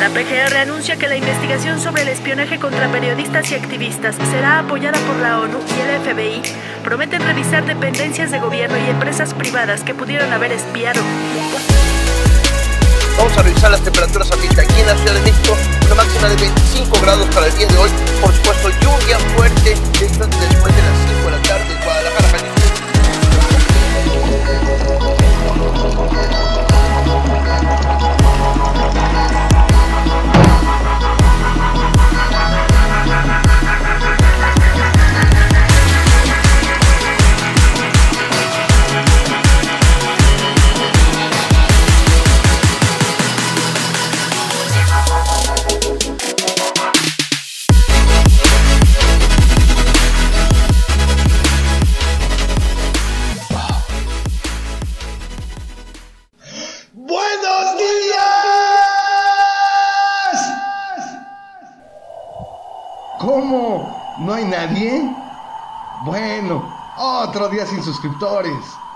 La PGR anuncia que la investigación sobre el espionaje contra periodistas y activistas será apoyada por la ONU y el FBI. Prometen revisar dependencias de gobierno y empresas privadas que pudieron haber espiado. Vamos a revisar las temperaturas ambientales aquí en la Ciudad de México, una máxima de 25 grados para el día de hoy. Por supuesto, lluvia fuerte después de las 5 de la tarde en Guadalajara, Jalisco. ¿No hay nadie? Bueno, otro día sin suscriptores.